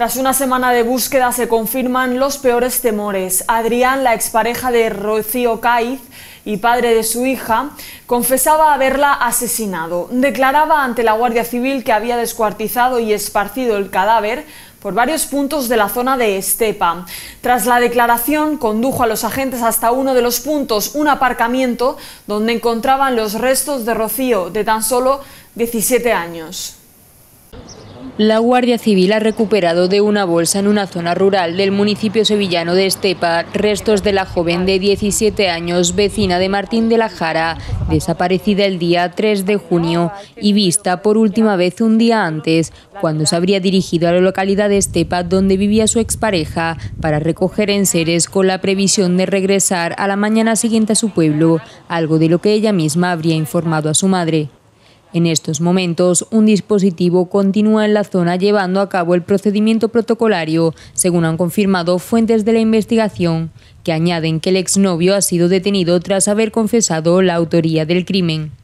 Tras una semana de búsqueda se confirman los peores temores. Adrián, la expareja de Rocío Caíz y padre de su hija, confesaba haberla asesinado. Declaraba ante la Guardia Civil que había descuartizado y esparcido el cadáver por varios puntos de la zona de Estepa. Tras la declaración, condujo a los agentes hasta uno de los puntos, un aparcamiento, donde encontraban los restos de Rocío, de tan solo 17 años. La Guardia Civil ha recuperado de una bolsa en una zona rural del municipio sevillano de Estepa restos de la joven de 17 años, vecina de Martín de la Jara, desaparecida el día 3 de junio y vista por última vez un día antes, cuando se habría dirigido a la localidad de Estepa donde vivía su expareja para recoger enseres con la previsión de regresar a la mañana siguiente a su pueblo, algo de lo que ella misma habría informado a su madre. En estos momentos, un dispositivo continúa en la zona llevando a cabo el procedimiento protocolario, según han confirmado fuentes de la investigación, que añaden que el exnovio ha sido detenido tras haber confesado la autoría del crimen.